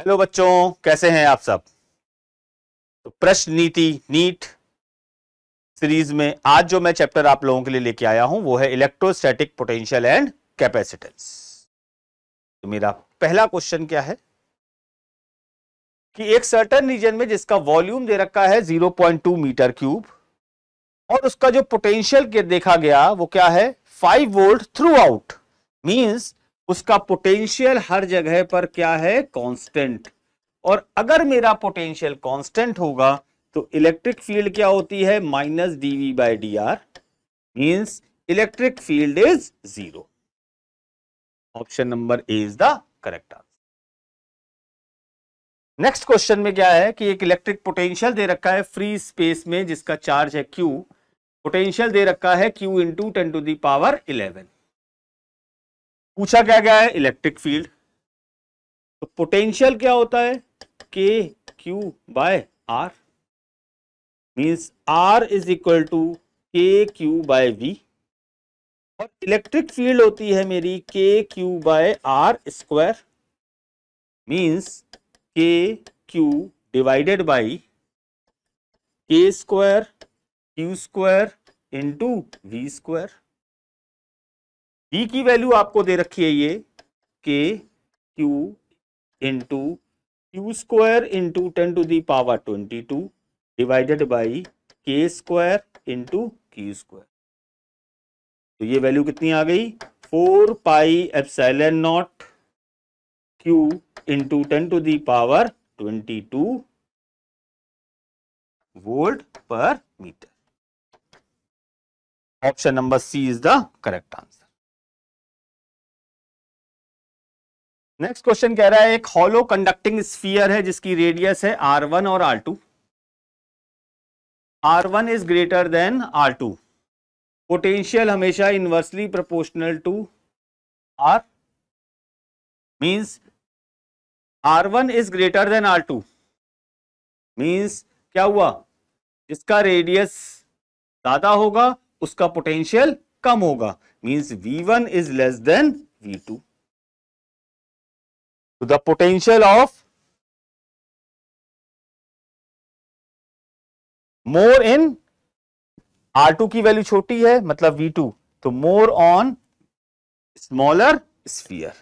Hello बच्चों, कैसे हैं आप सब। तो प्रश्न नीति नीट सीरीज में आज जो मैं चैप्टर आप लोगों के लिए लेके आया हूं वो है इलेक्ट्रोस्टैटिक पोटेंशियल एंड कैपेसिटेंस। तो मेरा पहला क्वेश्चन क्या है कि एक सर्टेन रीजन में जिसका वॉल्यूम दे रखा है 0.2 मीटर क्यूब और उसका जो पोटेंशियल देखा गया वो क्या है 5 वोल्ट थ्रू आउट, मीन्स उसका पोटेंशियल हर जगह पर क्या है कांस्टेंट। और अगर मेरा पोटेंशियल कांस्टेंट होगा तो इलेक्ट्रिक फील्ड क्या होती है minus dv by D R, means electric field is zero. Option number A is the correct answer. Next question में क्या है कि एक इलेक्ट्रिक पोटेंशियल दे रखा है फ्री स्पेस में जिसका चार्ज है q, पोटेंशियल दे रखा है q into 10 to the power 11। पूछा क्या गया है इलेक्ट्रिक फील्ड, तो पोटेंशियल क्या होता है k Q by r, means r is equal to के क्यू बाय वी, और इलेक्ट्रिक फील्ड होती है मेरी k Q by r square, means k q divided by k square q square into we square. E की value आपको दे रखी है ये k q into q square into 10 to the power 22 divided by k square into q square. तो ये value कितनी आ गई 4 pi epsilon naught q into 10 to the power 22 volt per metre. Option number C is the correct answer. Next question कह रहा है एक hollow conducting sphere है जिसकी रेडियस है r1 और r2, r1 is greater than r2, potential हमेशा inversely proportional to r, means r1 is greater than r2, means क्या हुआ जिसका रेडियस ज्यादा होगा उसका पोटेंशियल कम होगा, means v1 is less than v2। So the potential of more in R2 की वैल्यू छोटी है मतलब V2, तो more on smaller sphere।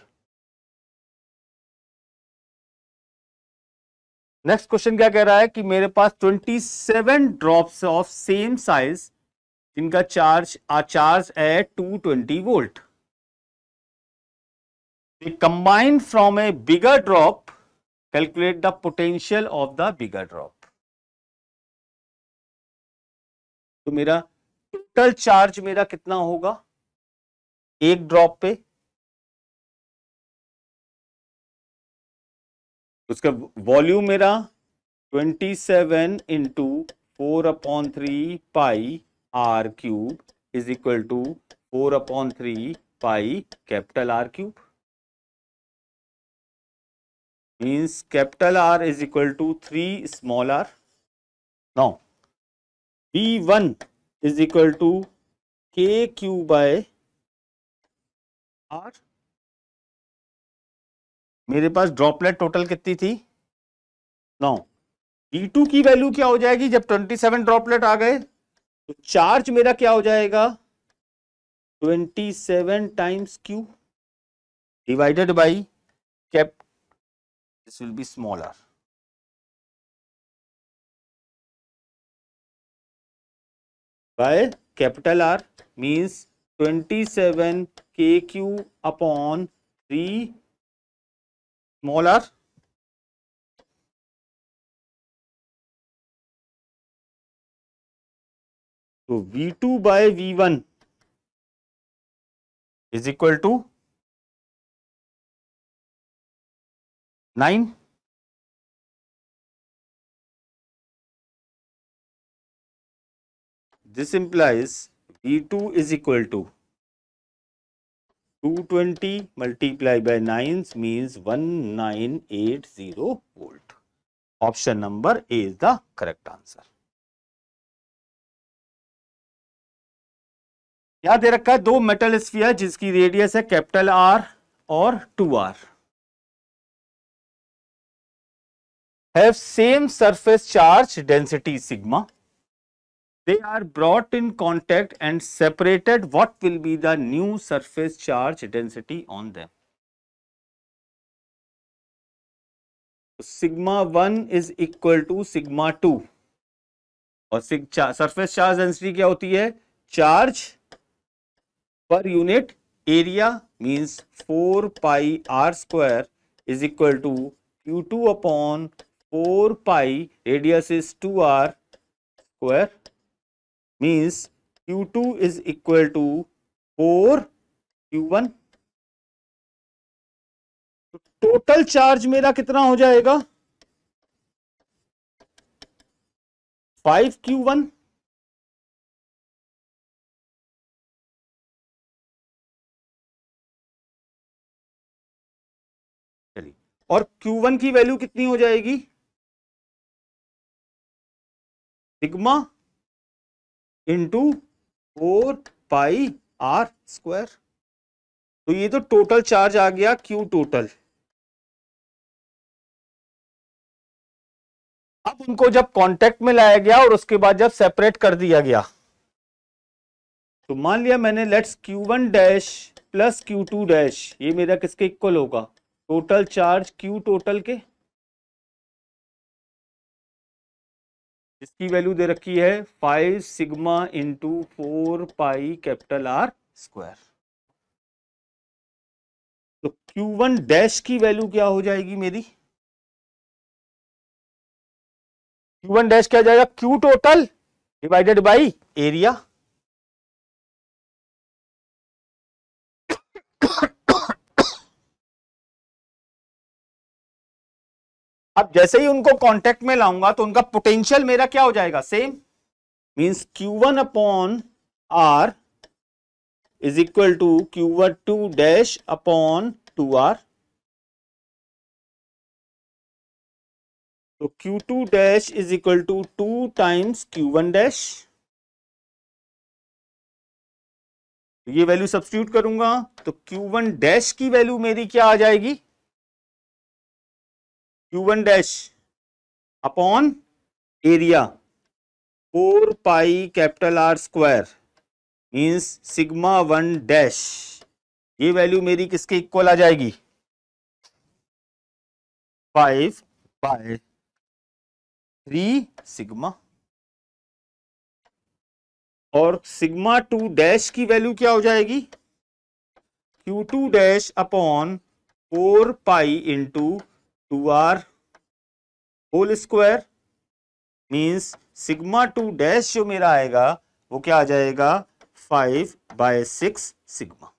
Next question क्या कह रहा है कि मेरे पास 27 ड्रॉप्स ऑफ सेम साइज जिनका charge at 220 volt combined from a bigger drop, calculate the potential of the bigger drop। तो मेरा टोटल चार्ज मेरा कितना होगा एक ड्रॉप पे, उसका वॉल्यूम मेरा 27 into 4/3 pi r cube is equal to 4/3 pi R³ means capital R is equal to 3 small r। Now V1 is equal to के क्यू बाय R। मेरे पास ड्रॉपलेट टोटल कितनी थी, नाउ V2 की value क्या हो जाएगी जब 27 ड्रॉपलेट आ गए तो चार्ज मेरा क्या हो जाएगा 27 times Q divided by cap this will be smaller। By capital R means 27 kQ/3 small r। So V2/V1 is equal to 9। This implies V2 is equal to 220 multiplied by 9 means 1980 volt। Option number A is the correct answer। यहाँ दे रखा है दो metal sphere जिसकी radius है capital R और 2R। have same surface charge density sigma, they are brought in contact and separated, what will be the new surface charge density on them? So, sigma 1 is equal to sigma 2 और surface charge density क्या होती है? Charge per unit area means 4 pi r square is equal to Q2 upon 4 pi radius is 2r square means Q2 is equal to 4 Q1. तो total charge मेरा कितना हो जाएगा? 5 Q1 और Q1 की वैल्यू कितनी हो जाएगी? Sigma into 4 pi r square. तो ये तो टोटल चार्ज आ गया Q टोटल। अब उनको जब कांटेक्ट में लाया गया और उसके बाद जब सेपरेट कर दिया गया, तो मान लिया मैंने let's Q1 dash plus Q2 dash, ये मेरा किसके इक्वल होगा? टोटल चार्ज Q टोटल के, जिसकी वैल्यू दे रखी है 5 sigma into 4 pi capital R square. तो Q1 डैश की वैल्यू क्या हो जाएगी मेरी? Q1 डैश क्या जाएगा? Q total divided by area. अब जैसे ही उनको कांटेक्ट में लाऊंगा तो उनका पोटेंशियल मेरा क्या हो जाएगा? Same means Q1 upon R is equal to Q2 dash upon 2R। तो Q2 dash is equal to 2 times Q1 dash. ये वैल्यू सब्स्टिट्यूट करूंगा तो Q1 डैश की वैल्यू मेरी क्या आ जाएगी? Q1 dash upon area 4 pi capital R square means sigma 1 dash. ये वैल्यू मेरी किसके इक्वल आ जाएगी? 5 बाय 3 सिग्मा। और सिग्मा 2 डैश की वैल्यू क्या हो जाएगी? Q2 dash upon 4 pi into 2R whole square means sigma 2 dash जो मेरा आएगा वो क्या आ जाएगा? 5 बाय 6 सिग्मा।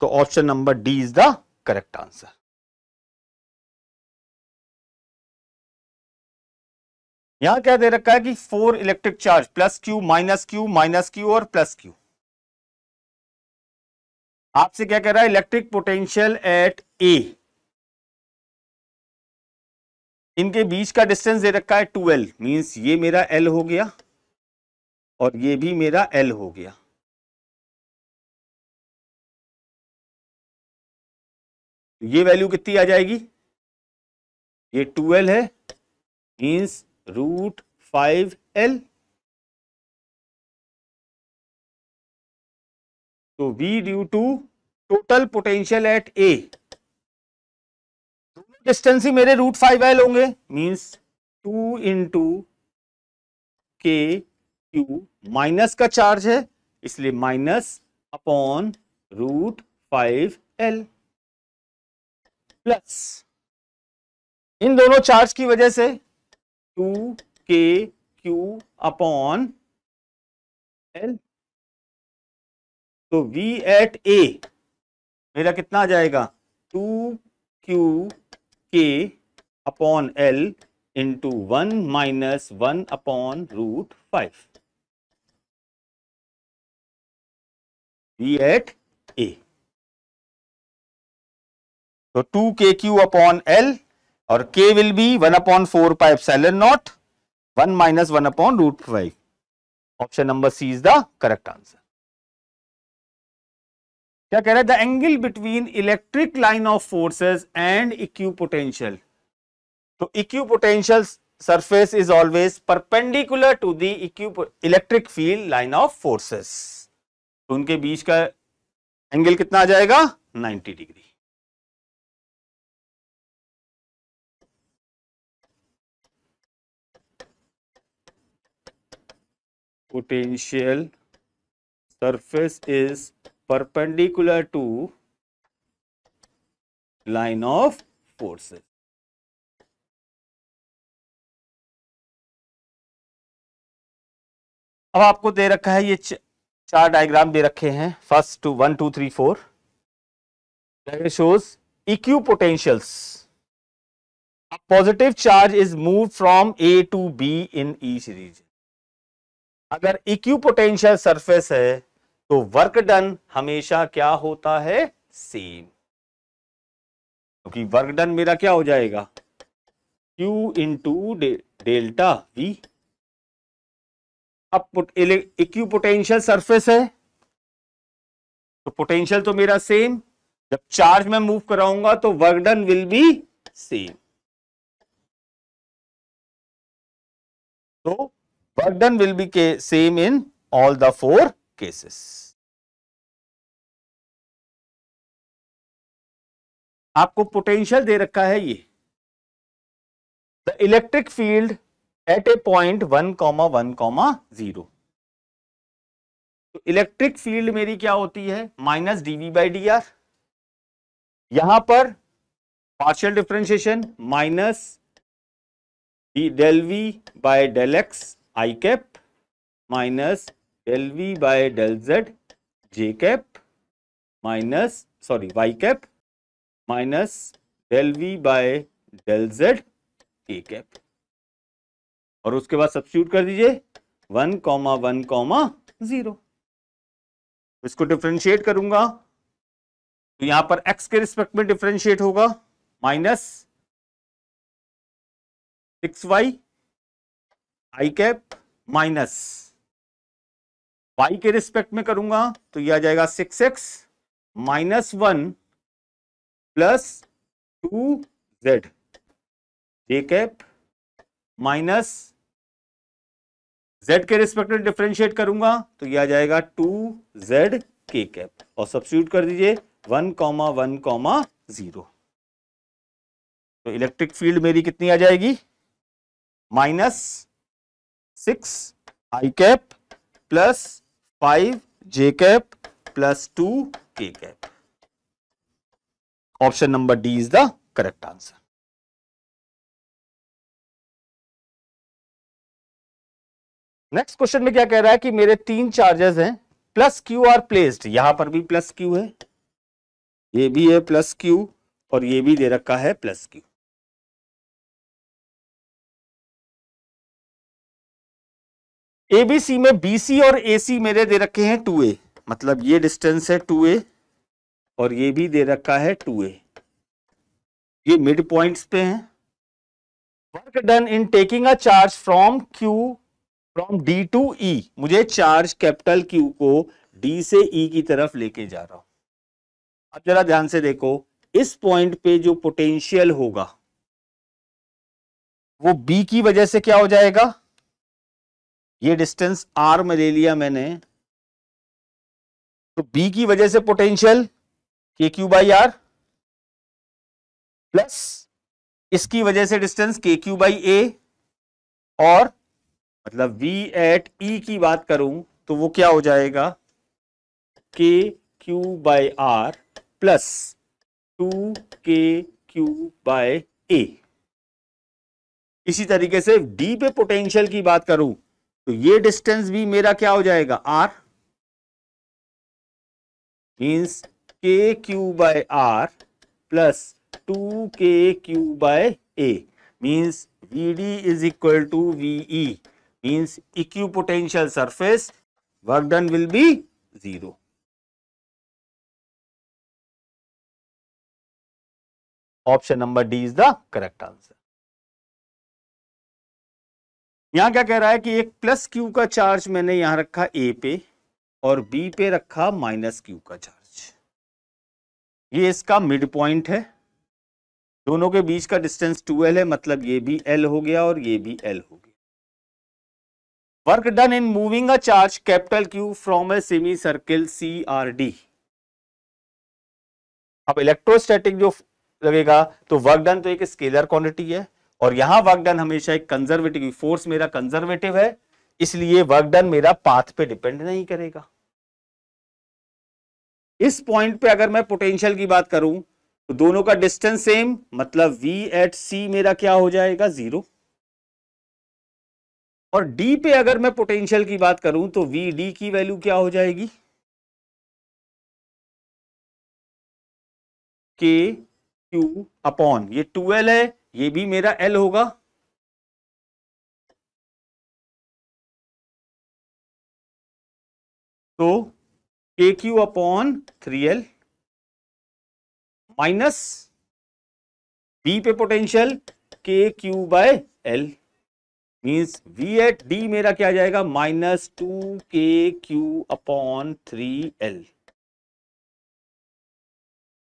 तो option number D is the correct answer. यहां क्या दे रखा है कि 4 electric charge plus Q minus Q minus Q और प्लस Q। आपसे क्या कह रहा है? इलेक्ट्रिक पोटेंशियल एट A, इनके बीच का डिस्टेंस दे रखा है 2L मींस ये मेरा L हो गया और ये भी मेरा L हो गया। ये वैल्यू कितनी आ जाएगी? ये 2L है मींस √5L। तो V due to total potential at A, distance ही मेरे √5L होंगे मीन्स 2 इंटू KQ माइनस का चार्ज है इसलिए माइनस अपॉन √5L प्लस इन दोनों चार्ज की वजह से 2KQ अपॉन L। तो V एट A मेरा कितना आ जाएगा? 2Q K upon L into 1 minus 1 upon √5 V at A। तो 2KQ अपॉन L और K will be 1/4 pi epsilon naught 1 minus 1 upon √5। Option number C is the correct answer. क्या कह रहा है? The angle between electric line of forces and equipotential. तो equipotential surface is always perpendicular to the electric field line of forces. तो उनके बीच का angle कितना आ जाएगा 90 degree. Potential surface is perpendicular to line of forces. अब आपको दे रखा है ये चार डायग्राम दे रखे हैं. First to 1 2 3 4 shows equipotentials. Positive charge is move from A to B in each region. अगर इक्विपोटेंशियल सरफेस है तो वर्क डन हमेशा क्या होता है सेम, क्योंकि वर्क डन मेरा क्या हो जाएगा Q इंटू डेल्टा V. अब इक्विपोटेंशियल सरफेस है तो पोटेंशियल तो मेरा सेम, जब चार्ज में मूव कराऊंगा तो work done will be same. तो work done will be same in all the 4 cases. आपको पोटेंशियल दे रखा है ये the electric field at a point 1, 1, 0. तो इलेक्ट्रिक फील्ड मेरी क्या होती है minus dv by D r. यहां पर partial differentiation minus del v by del x i cap minus del v by del z j cap minus y cap minus del v by del z k cap. और उसके बाद substitute कर दीजिए 1, 1, 0. इसको differentiate करूंगा तो यहां पर x के रिस्पेक्ट में डिफ्रेंशिएट होगा minus 6y i cap minus y के रिस्पेक्ट में करूंगा तो यह आ जाएगा 6x minus 1 plus 2z j cap minus z के रिस्पेक्ट में डिफ्रेंशिएट करूंगा तो यह आ जाएगा 2z k कैप. और सब्स्टिट्यूट कर दीजिए 1, 1, 0. तो इलेक्ट्रिक फील्ड मेरी कितनी आ जाएगी minus 6i cap plus 5j cap plus 2k cap. Option number D is the correct answer. Next question में क्या कह रहा है कि मेरे 3 चार्जेस हैं प्लस क्यू आर प्लेस्ड. यहां पर भी प्लस क्यू है, ये भी है प्लस क्यू और ये भी दे रखा है प्लस क्यू. एबीसी में बीसी और एसी मेरे दे रखे हैं 2a, मतलब ये डिस्टेंस है 2a और ये भी दे रखा है 2a. ये मिड पॉइंट्स पे हैं. Work done in taking a charge from D to E. मुझे चार्ज कैपिटल Q को D से E की तरफ लेके जा रहा हूं. अब जरा ध्यान से देखो, इस पॉइंट पे जो पोटेंशियल होगा वो B की वजह से क्या हो जाएगा, ये डिस्टेंस R में ले लिया मैंने तो B की वजह से potential KQ by R plus इसकी वजह से डिस्टेंस KQ बाई A. और मतलब V एट E की बात करूं तो वो क्या हो जाएगा K Q by R plus 2KQ by A. इसी तरीके से D पे पोटेंशियल की बात करूं तो ये डिस्टेंस भी मेरा क्या हो जाएगा R means KQ by R plus 2KQ by A means VD is equal to VE. Means equipotential surface work done will be 0. Option number D is the correct answer. यहां क्या कह रहा है कि एक प्लस क्यू का charge मैंने यहां रखा A पे और B पे रखा माइनस क्यू का चार्ज. ये इसका मिड पॉइंट है दोनों के बीच का डिस्टेंस 2l है, मतलब ये भी l हो गया और ये भी l हो गया। Work done in moving a charge capital Q from a semi circle CRD। अब इलेक्ट्रोस्टैटिक जो लगेगा तो वर्क डन तो एक स्केलर क्वांटिटी है और यहां वर्क डन हमेशा एक कंजर्वेटिव, फोर्स मेरा कंजर्वेटिव है इसलिए वर्क डन मेरा पाथ पे डिपेंड नहीं करेगा। इस पॉइंट पे अगर मैं पोटेंशियल की बात करूं तो दोनों का डिस्टेंस सेम, मतलब V एट C मेरा क्या हो जाएगा, जीरो। और D पे अगर मैं पोटेंशियल की बात करूं तो वी डी की वैल्यू क्या हो जाएगी, K Q अपॉन, ये 2L है, ये भी मेरा L होगा। तो K Q upon 3L minus B पे potential K Q by L, means V at D मेरा क्या आ जाएगा, माइनस 2KQ अपॉन 3L।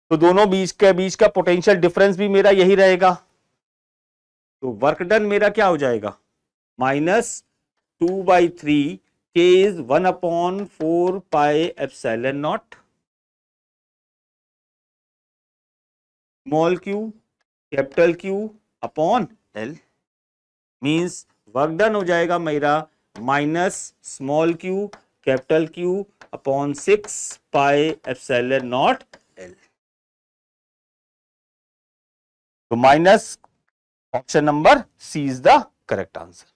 तो दोनों बीच का पोटेंशियल डिफरेंस भी मेरा यही रहेगा, तो वर्क डन मेरा क्या हो जाएगा, minus 2/3 K is 1/4 pi epsilon naught small Q capital Q upon L, means work done हो जाएगा मेरा minus small Q capital Q upon 6 pi epsilon naught L। तो minus option number C is the correct answer.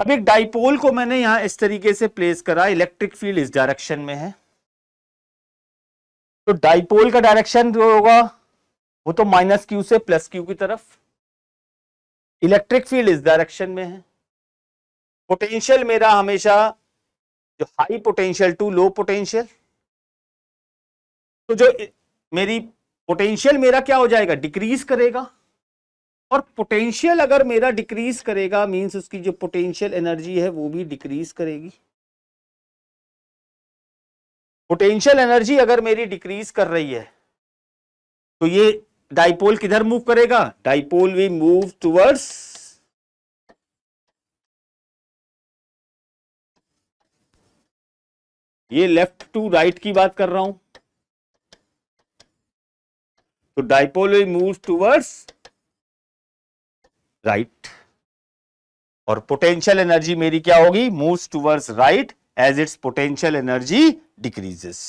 अब एक dipole को मैंने यहां इस तरीके से प्लेस करा, इलेक्ट्रिक फील्ड इस डायरेक्शन में है, तो डाइपोल का डायरेक्शन जो होगा वो तो -Q से +Q की तरफ, इलेक्ट्रिक फील्ड इस डायरेक्शन में है। पोटेंशियल मेरा हमेशा जो high potential to low potential, तो जो मेरी पोटेंशियल मेरा क्या हो जाएगा, डिक्रीज करेगा। और पोटेंशियल अगर मेरा डिक्रीज करेगा मींस उसकी जो पोटेंशियल एनर्जी है वो भी डिक्रीज करेगी। पोटेंशियल एनर्जी अगर मेरी डिक्रीज कर रही है तो ये डाइपोल किधर मूव करेगा, डाइपोल विल मूव टुवर्ड्स ये, लेफ्ट टू राइट की बात कर रहा हूं, तो dipole will move towards right और पोटेंशियल एनर्जी मेरी क्या होगी, moves towards right as its potential energy decreases.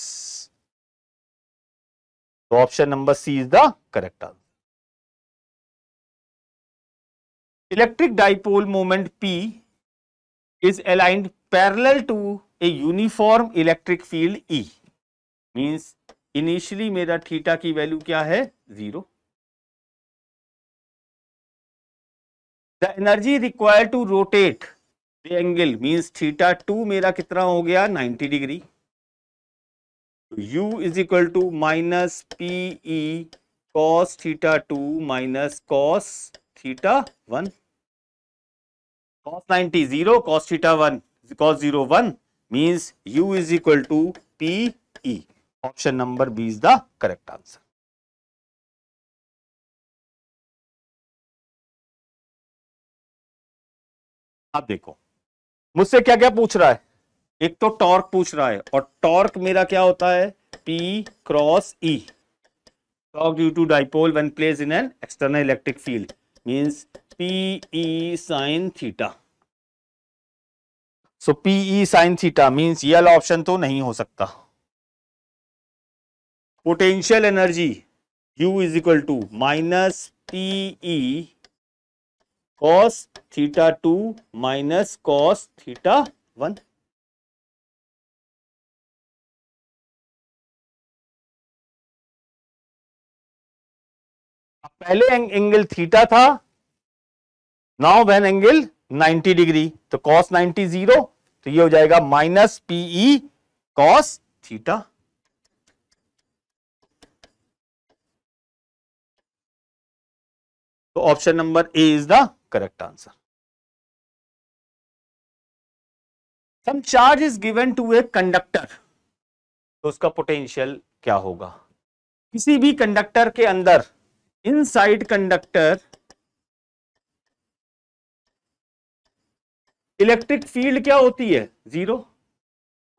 तो option number C is the correct answer. Electric dipole moment P is aligned parallel to a uniform electric field E, means initially मेरा theta की value क्या है, zero. The energy required to rotate the angle means theta 2 मेरा कितना हो गया, 90 degree. U is equal to minus PE cos theta 2 minus cos theta 1, cos 90 0, cos theta 1 cos 0 1 means U is equal to PE। Option number B is the correct answer. आप देखो मुझसे क्या क्या पूछ रहा है, एक तो टॉर्क पूछ रहा है और टॉर्क मेरा क्या होता है, P cross E, torque due to dipole when place in an external electric field means PE sine theta. So PE sine theta means ये वाला ऑप्शन तो नहीं हो सकता। Potential energy U is equal to minus PE cos theta 2 minus cos theta 1, पहले angle theta था, now when angle 90 degree तो cos 90 zero, तो ये हो जाएगा माइनस पीई कॉस थीटा। तो option number A is the correct answer. Some charge is given to a conductor, तो उसका potential क्या होगा, किसी भी कंडक्टर के अंदर, इनसाइड कंडक्टर इलेक्ट्रिक फील्ड क्या होती है? जीरो।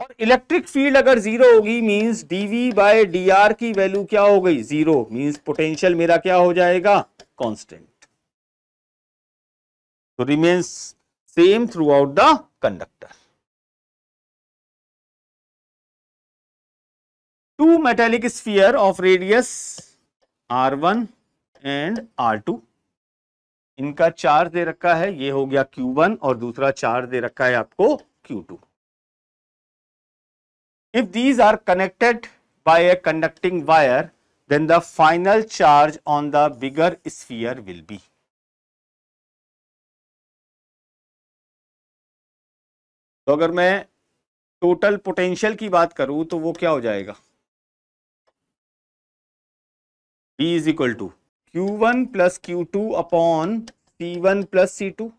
और इलेक्ट्रिक फील्ड अगर जीरो होगी मींस dv बाय dr की वैल्यू क्या हो गई? जीरो। मींस पोटेंशियल मेरा क्या हो जाएगा? कांस्टेंट। तो remains same throughout the conductor. Two metallic sphere of radius r1 and r2, इनका चार्ज दे रखा है, ये हो गया q1 और दूसरा चार्ज दे रखा है आपको q2। If these are connected by a conducting wire then the final charge on the bigger sphere will be. तो अगर मैं टोटल पोटेंशियल की बात करूं तो वो क्या हो जाएगा? B is equal to Q1 plus Q2 upon C1 plus C2.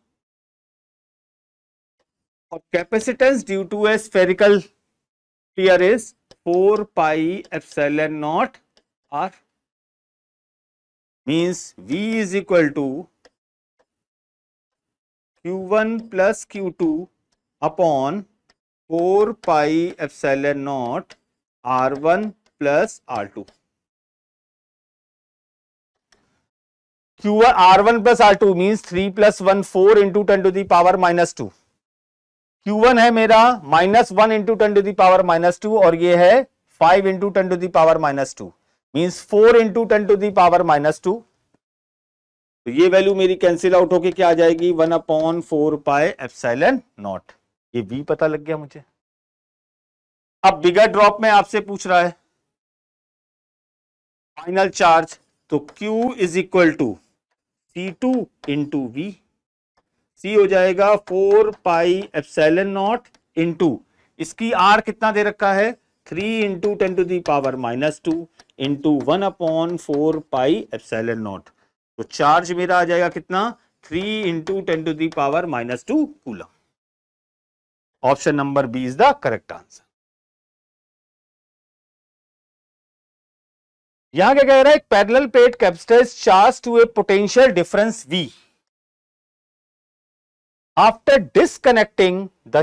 Or capacitance due to a spherical sphere is 4 pi epsilon naught R. Means V is equal to Q1 plus Q2 upon 4 pi epsilon naught R1 plus R2. r1 plus r2 means 3 plus 1 4 into 10 to the power minus 2। q1 है मेरा -1 into 10 to the power minus 2 और ये है 5 into 10 to the power minus 2 means 4 into 10 to the power minus 2। तो ये value मेरी cancel out होके क्या आ जाएगी? 1/4 पाई एप्सिलॉन नॉट। ये v पता लग गया मुझे। अब बिगर ड्रॉप में आपसे पूछ रहा है फाइनल चार्ज, तो q is equal to C2 into V. C हो जाएगा 4 पाई एप्सिलॉन नॉट इंटू, इसकी आर कितना दे रखा है? 3 into 10 to the power minus 2 into 1/4 pi epsilon naught. तो चार्ज मेरा आ जाएगा कितना? 3 into 10 to the power minus 2 coulomb. Option number B is the correct answer. यहां क्या कह रहा है? एक parallel plate capacitor is charge to a potential difference v। After disconnecting the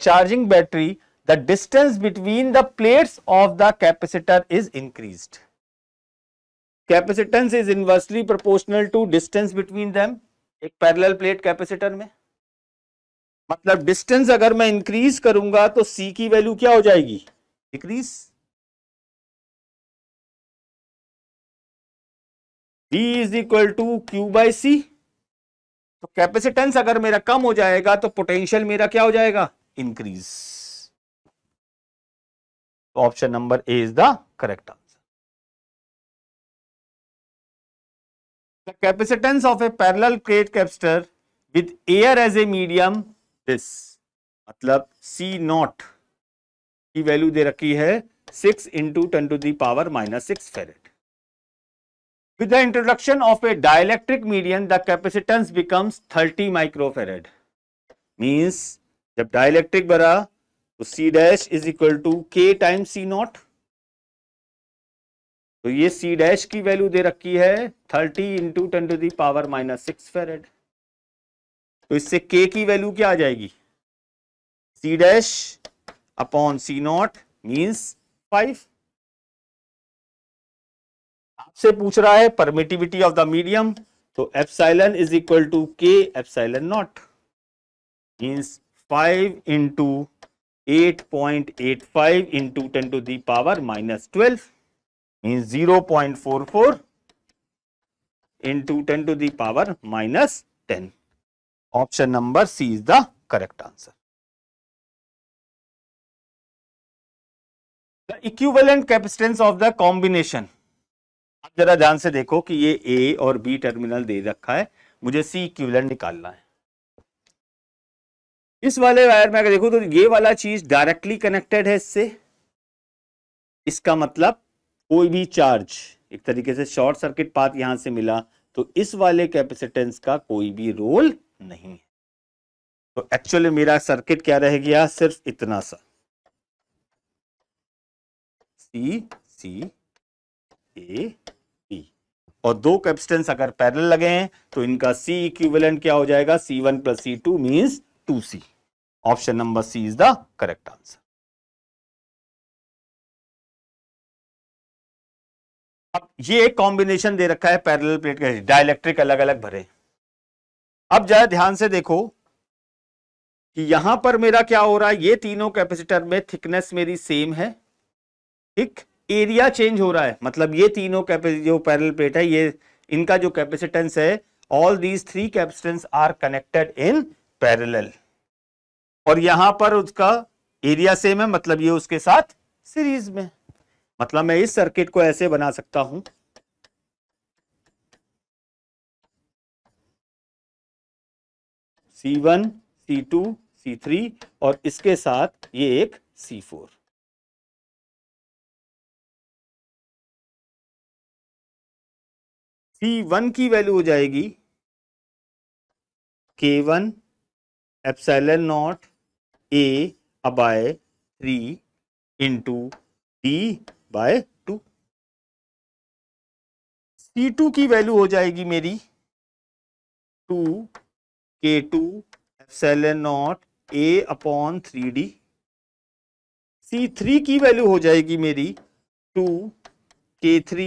charging battery the distance between the plates of the capacitor is increased. Capacitance is inversely proportional to distance between them. एक parallel plate capacitor में मतलब distance अगर मैं increase करूंगा तो c की value क्या हो जाएगी? Decrease. V is equal to Q by C. तो कैपेसिटेंस अगर मेरा कम हो जाएगा तो पोटेंशियल मेरा क्या हो जाएगा? Increase. Option number A is the correct answer. The capacitance of a parallel plate capacitor with air as a medium this, मतलब सी नॉट की वैल्यू दे रखी है 6 into 10 to the power minus 6 farad. With the introduction of a dielectric medium, the capacitance becomes 30 microfarad. Means जब dielectric बना तो C dash is equal to K times C naught. तो ये C dash की value दे रखी है 30 into 10 to the power minus 6 farad. तो इससे K की वैल्यू क्या आ जाएगी? C dash upon C naught means 5। आपसे पूछ रहा है परमिटिविटी ऑफ द मीडियम, तो epsilon is equal to K epsilon naught means 5 into 8.85 into 10 to the power minus 12 means 0.44 into 10 to the power minus 10। Option number C is the correct answer. The equivalent capacitance of the combination. आप जरा ध्यान से देखो कि ये ए और B terminal दे रखा है, मुझे सी इक्विवेलेंट निकालना है। इस वाले वायर में अगर देखो तो ये वाला चीज डायरेक्टली कनेक्टेड है इससे, इसका मतलब कोई भी चार्ज एक तरीके से शॉर्ट सर्किट पाथ यहां से मिला तो इस वाले कैपेसिटेंस का कोई भी रोल नहीं है। तो एक्चुअली मेरा सर्किट क्या रह गया? सिर्फ इतना सा सी सी ए बी, और दो कैपेसिटेंस अगर पैरेलल लगे हैं तो इनका C इक्विवेलेंट क्या हो जाएगा, C1 plus C2 means 2C। Option number C is the correct answer. अब ये एक कॉम्बिनेशन दे रखा है पैरेलल प्लेट का, डाइलेक्ट्रिक अलग अलग भरे। अब जरा ध्यान से देखो कि यहां पर मेरा क्या हो रहा है, ये तीनों कैपेसिटर में थिकनेस मेरी सेम है, ठीक, एरिया चेंज हो रहा है, मतलब ये तीनों जो पैरेलल प्लेट है ये इनका जो कैपेसिटेंस है, all these three capacitance are connected in parallel, और यहां पर उसका एरिया सेम है, मतलब ये उसके साथ सीरीज में। मतलब मैं इस सर्किट को ऐसे बना सकता हूं, C1, C2, C3 और इसके साथ ये एक C4। C1 की वैल्यू हो जाएगी K1 epsilon naught A by 3 into D by 2। C2 की वैल्यू हो जाएगी मेरी 2 K2 epsilon naught A upon 3D। C3 की वैल्यू हो जाएगी मेरी 2 K3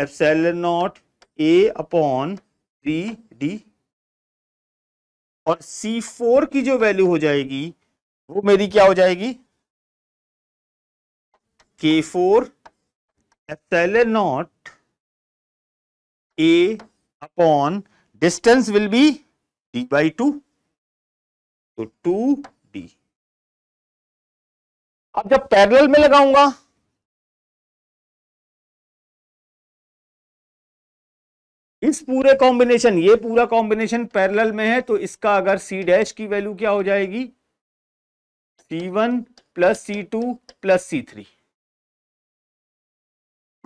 epsilon naught A upon 3D, और C4 की जो वैल्यू हो जाएगी वो मेरी क्या हो जाएगी, K4 epsilon naught A upon distance will be D by 2, तो 2D। अब जब पैरेलल में लगाऊंगा इस पूरे कॉम्बिनेशन, ये पूरा कॉम्बिनेशन पैरेलल में है, तो इसका अगर C डैश की वैल्यू क्या हो जाएगी, C1 plus C2 plus C3,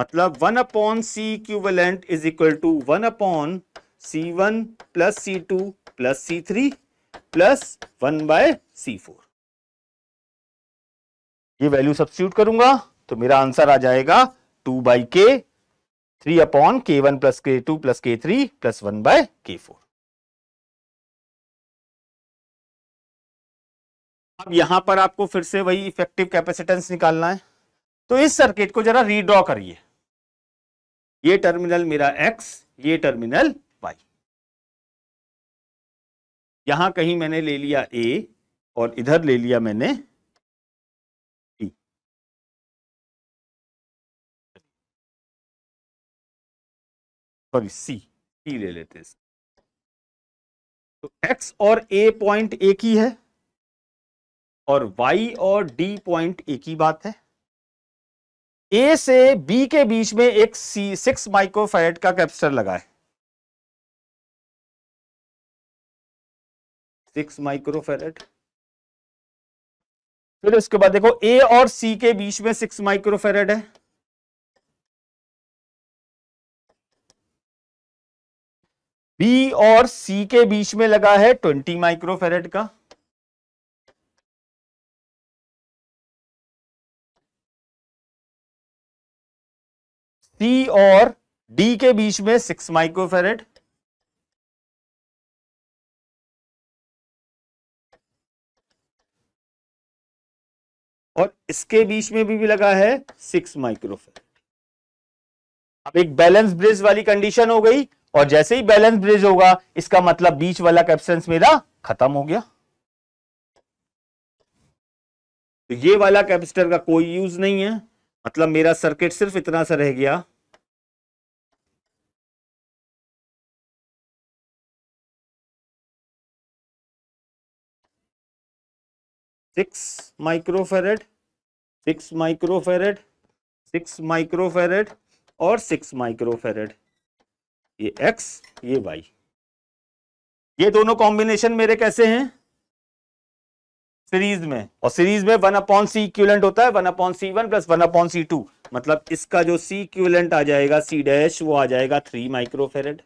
मतलब 1 upon C equivalent is equal to 1 upon C1 plus C2 plus C3 plus 1 by C4। ये वैल्यू सब्स्टिट्यूट करूंगा तो मेरा आंसर आ जाएगा 2 बाई के 3 upon K1 plus K2 plus K3 plus 1 by K4। अब यहां पर आपको फिर से वही इफेक्टिव कैपेसिटेंस निकालना है, तो इस सर्किट को जरा रीड्रॉ करिए। ये टर्मिनल मेरा X, ये टर्मिनल Y, यहां कहीं मैंने ले लिया A और इधर ले लिया मैंने, सॉरी C ले लेते हैं। तो X और A पॉइंट एक ही है और Y और D पॉइंट एक ही बात है। A से B के बीच में एक 6 माइक्रोफैराड का कैपेसिटर लगा है, 6 माइक्रोफैराड। फिर उसके बाद देखो A और C के बीच में 6 माइक्रोफैराड है, बी और सी के बीच में लगा है 20 माइक्रोफैराड का, सी और डी के बीच में 6 माइक्रोफैराड, और इसके बीच में भी लगा है 6 माइक्रोफैराड। अब एक बैलेंस ब्रिज वाली कंडीशन हो गई, और जैसे ही बैलेंस ब्रिज होगा इसका मतलब बीच वाला कैपेसिटेंस मेरा खत्म हो गया, तो ये वाला कैपेसिटर का कोई यूज नहीं है। मतलब मेरा सर्किट सिर्फ इतना सा रह गया, सिक्स माइक्रोफेरेड और 6 माइक्रोफेरेड, ये X ये Y, ये दोनों कॉम्बिनेशन मेरे कैसे हैं, सीरीज में, और सीरीज में 1 अपॉन सी इक्विवेलेंट होता है 1 upon C1 plus 1 upon C2, मतलब इसका जो C इक्विवेलेंट आ जाएगा C डैश वो आ जाएगा 3 माइक्रोफेरेड।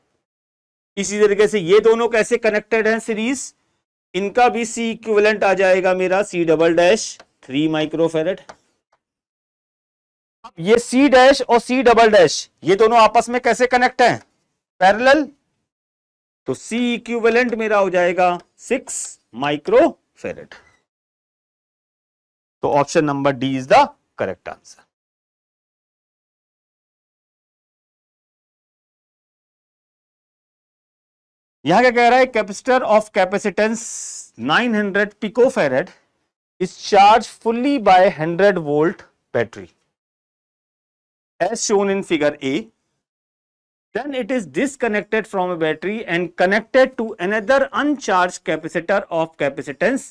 इसी तरीके से ये दोनों कैसे कनेक्टेड हैं सीरीज, इनका भी C इक्विवेलेंट आ जाएगा मेरा C डबल डैश 3 माइक्रोफेरेड। ये C डैश और C डबल डैश ये दोनों आपस में कैसे कनेक्ट हैं? पैरेलल। तो C इक्विवेलेंट मेरा हो जाएगा 6 माइक्रोफेरेड। तो option number D is the correct answer. यहां क्या कह रहा है? Capacitor of capacitance 900 picofarad is charge fully by 100 volt battery as shown in figure A, then it is disconnected from a battery and connected to another uncharged capacitor of capacitance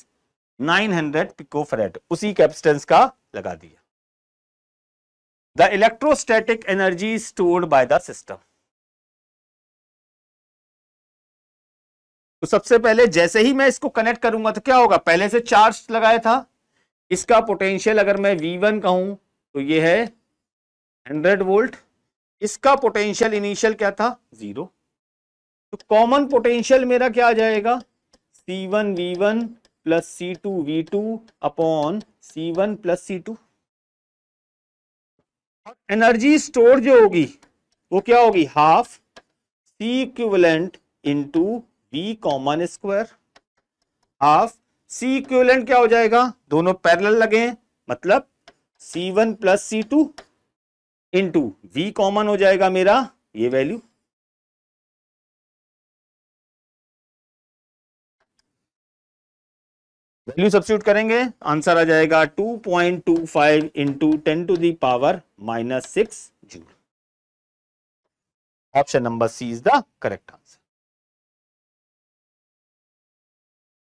900 picofarad. उसी capacitance का लगा दिया. The electrostatic energy is stored by the system. तो सबसे पहले जैसे ही मैं इसको कनेक्ट करूंगा तो क्या होगा? पहले से चार्ज लगाया था, इसका पोटेंशियल अगर मैं V1 कहूं तो ये है 100 वोल्ट, इसका पोटेंशियल इनिशियल क्या था? 0. तो कॉमन पोटेंशियल मेरा क्या आ जाएगा? C1V1 plus C2V2 upon C1 plus C2. और एनर्जी स्टोर जो होगी वो क्या होगी? Half C equivalent into V common square. Half C equivalent क्या हो जाएगा? दोनों पैरेलल लगे मतलब C1 plus C2 into V common हो जाएगा मेरा ये वैल्यू. वैल्यू सब्स्टिट्यूट करेंगे, आंसर आ जाएगा 2.25 into 10⁻⁻⁶ joule. Option number C is the correct answer.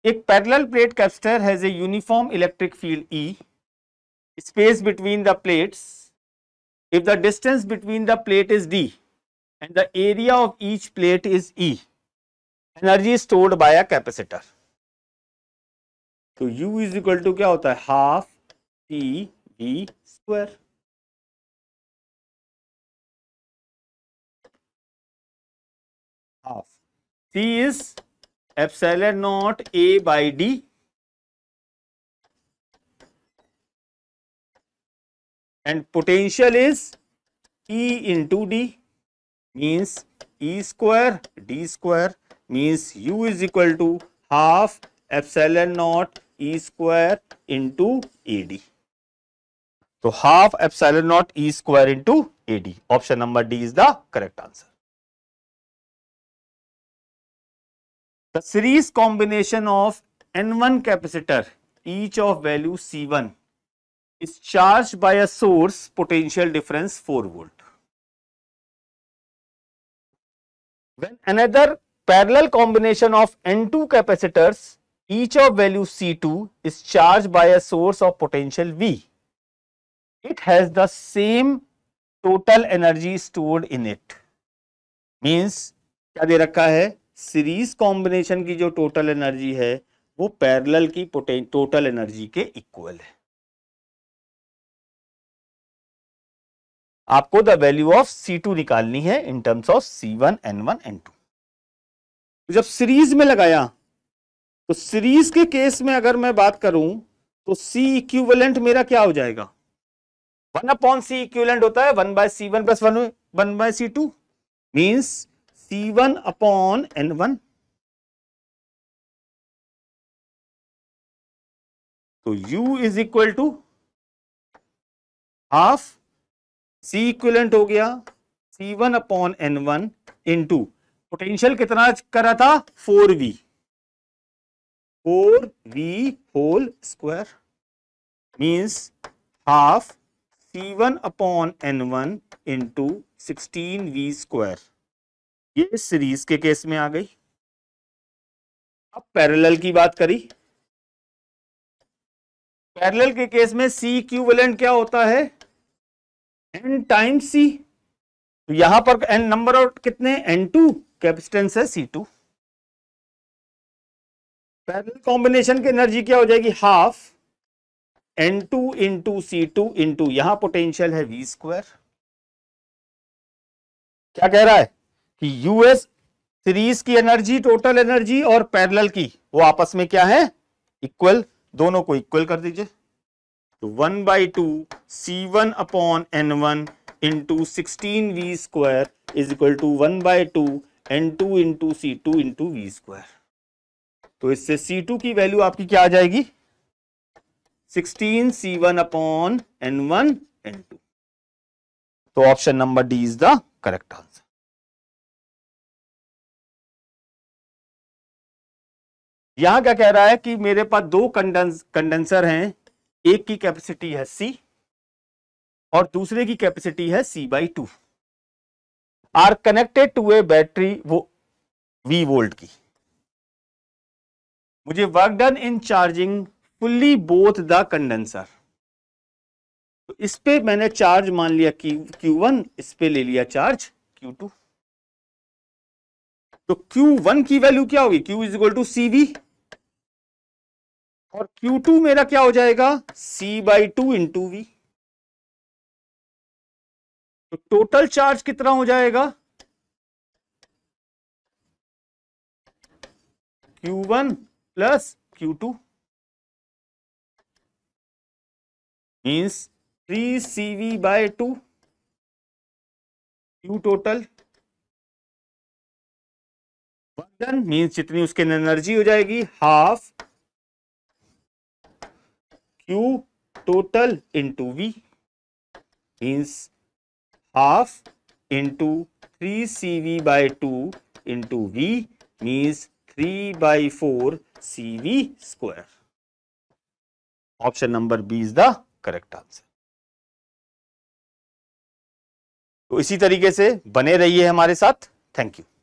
एक parallel plate capacitor has a uniform electric field E. Space between the plates if the distance between the plate is d and the area of each plate is e, energy is stored by a capacitor. तो u is equal to क्या होता है? Half c v square. Half c is epsilon naught a by d. And potential is E into D means E square D square means U is equal to half epsilon naught E square into AD. So half epsilon naught E square into AD. Option number D is the correct answer. The series combination of N1 capacitor each of value C1 is charged by a source potential difference 4 volt. When another parallel combination of N2 capacitors, each of value C2, is charged by a source of potential V, it has the same total energy stored in it. Means क्या दे रखा है? Series combination की जो total energy है वो parallel की total energy के इक्वल है. आपको द वैल्यू ऑफ C2 निकालनी है in terms of C1, N1, N2. जब सीरीज में लगाया तो सीरीज के केस में अगर मैं बात करूं तो C इक्विवेलेंट मेरा क्या हो जाएगा? 1 अपॉन C इक्विवेलेंट होता है 1 by C1 plus 1 by C2 means C1 upon N1. तो U is equal to half C equivalent हो गया C1 upon N1 into potential कितना करा था? 4V whole square means half C1 upon N1 into 16V square. ये series के case में आ गई. अब पैरेलल की बात करी. पैरेलल के केस में C इक्विवेलेंट क्या होता है? n time c. तो यहां पर n नंबर और कितने? n2. कैपेसिटेंस है c2. पैरेलल कॉम्बिनेशन की एनर्जी क्या हो जाएगी? Half n2 into c2 into यहां पोटेंशियल है v स्क्वायर. क्या कह रहा है कि us सीरीज की एनर्जी टोटल एनर्जी और पैरेलल की वो आपस में क्या है? इक्वल. दोनों को इक्वल कर दीजिए. तो 1/2 C1 upon N1 into 16V² is equal to 1/2 N2 into C2 into V²। तो इससे C2 की वैल्यू आपकी क्या आ जाएगी 16C1 अपॉन N1 N2। तो option number D is the correct answer. यहां क्या कह रहा है कि मेरे पास दो कंडेंसर हैं, एक की कैपेसिटी है C और दूसरे की कैपेसिटी है C/2, are connected to a battery वो V वोल्ट की। मुझे work done in charging fully both the condenser, तो इस पे मैंने चार्ज मान लिया Q1, इस पे ले लिया चार्ज Q2। तो Q1 की वैल्यू क्या होगी Q is equal to CV और Q2 मेरा क्या हो जाएगा C/2 इंटू V। तो टोटल चार्ज कितना हो जाएगा Q1 plus Q2 means 3CV/2 Q total. Means जितनी उसके एनर्जी हो जाएगी 1/2 Q total into V means 1/2 into 3CV/2 into V means 3/4 CV²। Option number B is the correct answer. तो इसी तरीके से बने रहिए हमारे साथ। Thank you.